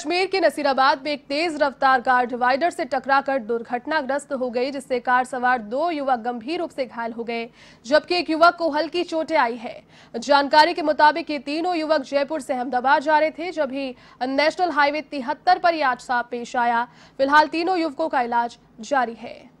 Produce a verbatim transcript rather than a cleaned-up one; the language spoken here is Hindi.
कश्मीर के नसीराबाद में एक तेज रफ्तार कार डिवाइडर से टकराकर दुर्घटनाग्रस्त हो गई, जिससे कार सवार दो युवक गंभीर रूप से घायल हो गए, जबकि एक युवक को हल्की चोटें आई है। जानकारी के मुताबिक ये तीनों युवक जयपुर से अहमदाबाद जा रहे थे, जब ही नेशनल हाईवे तिहत्तर पर यह हादसा पेश आया। फिलहाल तीनों युवकों का इलाज जारी है।